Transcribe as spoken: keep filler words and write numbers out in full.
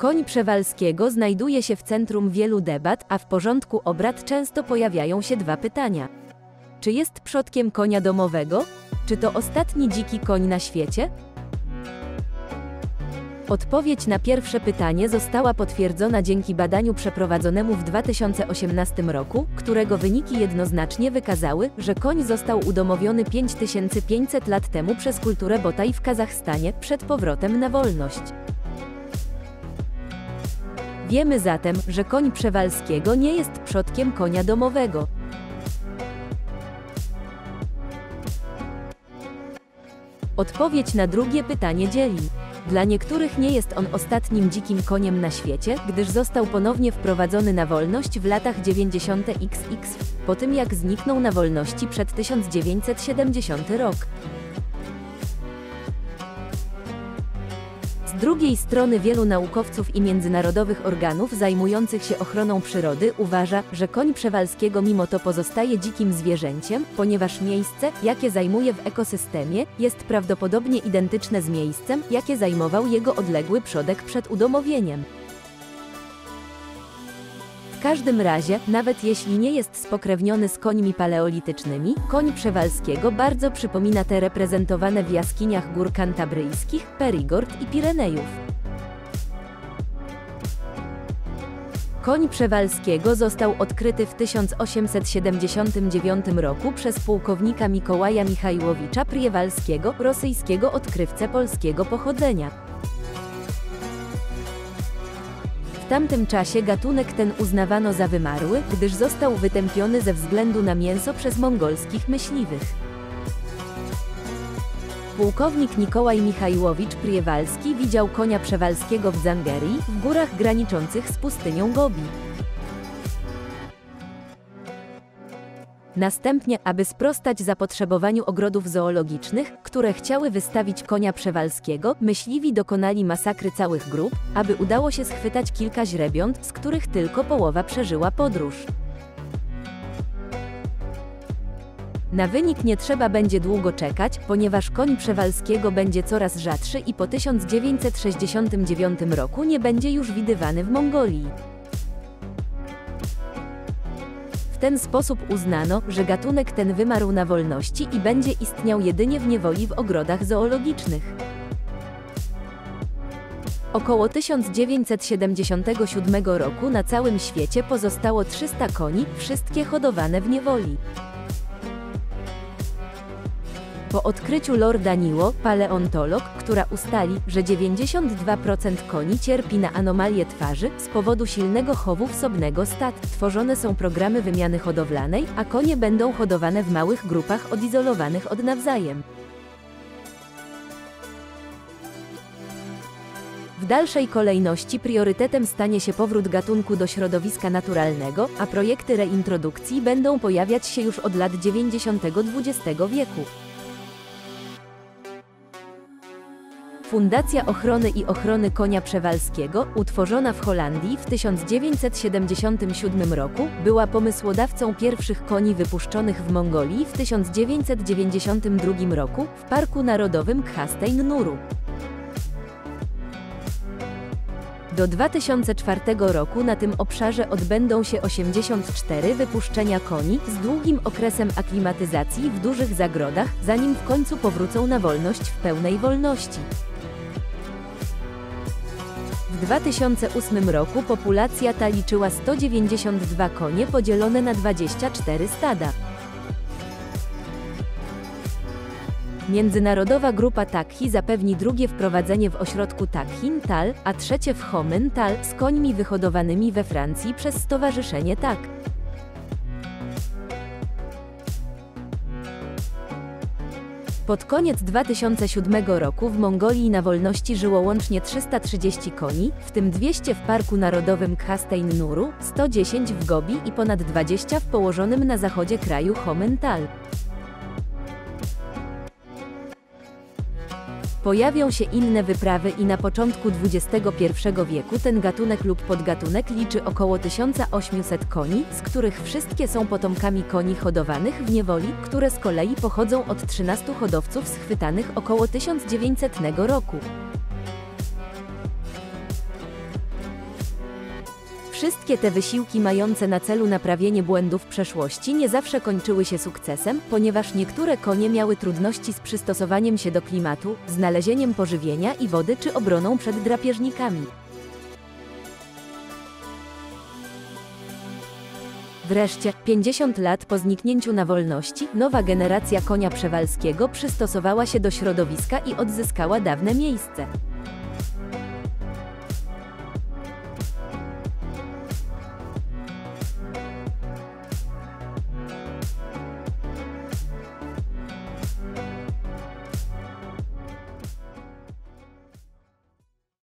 Koń Przewalskiego znajduje się w centrum wielu debat, a w porządku obrad często pojawiają się dwa pytania. Czy jest przodkiem konia domowego? Czy to ostatni dziki koń na świecie? Odpowiedź na pierwsze pytanie została potwierdzona dzięki badaniu przeprowadzonemu w dwa tysiące osiemnastym roku, którego wyniki jednoznacznie wykazały, że koń został udomowiony pięć tysięcy pięćset lat temu przez kulturę Botai w Kazachstanie, przed powrotem na wolność. Wiemy zatem, że koń Przewalskiego nie jest przodkiem konia domowego. Odpowiedź na drugie pytanie dzieli. Dla niektórych nie jest on ostatnim dzikim koniem na świecie, gdyż został ponownie wprowadzony na wolność w latach dziewięćdziesiątych, po tym jak zniknął na wolności przed tysiąc dziewięćset siedemdziesiątym rok. Z drugiej strony wielu naukowców i międzynarodowych organów zajmujących się ochroną przyrody uważa, że koń Przewalskiego mimo to pozostaje dzikim zwierzęciem, ponieważ miejsce, jakie zajmuje w ekosystemie, jest prawdopodobnie identyczne z miejscem, jakie zajmował jego odległy przodek przed udomowieniem. W każdym razie, nawet jeśli nie jest spokrewniony z końmi paleolitycznymi, koń Przewalskiego bardzo przypomina te reprezentowane w jaskiniach Gór Kantabryjskich, Périgord i Pirenejów. Koń Przewalskiego został odkryty w tysiąc osiemset siedemdziesiątym dziewiątym roku przez pułkownika Mikołaja Michajłowicza Przewalskiego, rosyjskiego odkrywcę polskiego pochodzenia. W tamtym czasie gatunek ten uznawano za wymarły, gdyż został wytępiony ze względu na mięso przez mongolskich myśliwych. Pułkownik Nikolaj Michajłowicz Przewalski widział konia Przewalskiego w Zangerii, w górach graniczących z pustynią Gobi. Następnie, aby sprostać zapotrzebowaniu ogrodów zoologicznych, które chciały wystawić konia Przewalskiego, myśliwi dokonali masakry całych grup, aby udało się schwytać kilka źrebiąt, z których tylko połowa przeżyła podróż. Na wynik nie trzeba będzie długo czekać, ponieważ koń Przewalskiego będzie coraz rzadszy i po tysiąc dziewięćset sześćdziesiątym dziewiątym roku nie będzie już widywany w Mongolii. W ten sposób uznano, że gatunek ten wymarł na wolności i będzie istniał jedynie w niewoli w ogrodach zoologicznych. Około tysiąc dziewięćset siedemdziesiątego siódmego roku na całym świecie pozostało trzysta koni, wszystkie hodowane w niewoli. Po odkryciu Lorda Nilo, paleontolog, która ustali, że dziewięćdziesiąt dwa procent koni cierpi na anomalię twarzy z powodu silnego chowu wsobnego stad, tworzone są programy wymiany hodowlanej, a konie będą hodowane w małych grupach odizolowanych od nawzajem. W dalszej kolejności priorytetem stanie się powrót gatunku do środowiska naturalnego, a projekty reintrodukcji będą pojawiać się już od lat dziewięćdziesiątego dwudziestego wieku. Fundacja Ochrony i Ochrony Konia Przewalskiego, utworzona w Holandii w tysiąc dziewięćset siedemdziesiątym siódmym roku, była pomysłodawcą pierwszych koni wypuszczonych w Mongolii w tysiąc dziewięćset dziewięćdziesiątym drugim roku w Parku Narodowym Khustain Nuru. Do dwa tysiące czwartego roku na tym obszarze odbędą się osiemdziesiąt cztery wypuszczenia koni z długim okresem aklimatyzacji w dużych zagrodach, zanim w końcu powrócą na wolność w pełnej wolności. W dwa tysiące ósmym roku populacja ta liczyła sto dziewięćdziesiąt dwa konie podzielone na dwadzieścia cztery stada. Międzynarodowa grupa Taki zapewni drugie wprowadzenie w ośrodku Takhin Tal, a trzecie w Khomyn Tal z końmi wyhodowanymi we Francji przez Stowarzyszenie Tak. Pod koniec dwa tysiące siódmego roku w Mongolii na wolności żyło łącznie trzysta trzydzieści koni, w tym dwieście w Parku Narodowym Khustain Nuru, sto dziesięć w Gobi i ponad dwadzieścia w położonym na zachodzie kraju Khomyn Tal. Pojawią się inne wyprawy i na początku dwudziestego pierwszego wieku ten gatunek lub podgatunek liczy około tysiąc osiemset koni, z których wszystkie są potomkami koni hodowanych w niewoli, które z kolei pochodzą od trzynastu hodowców schwytanych około tysiąc dziewięćsetnego roku. Wszystkie te wysiłki mające na celu naprawienie błędów przeszłości nie zawsze kończyły się sukcesem, ponieważ niektóre konie miały trudności z przystosowaniem się do klimatu, znalezieniem pożywienia i wody czy obroną przed drapieżnikami. Wreszcie, pięćdziesiąt lat po zniknięciu na wolności, nowa generacja konia przewalskiego przystosowała się do środowiska i odzyskała dawne miejsce.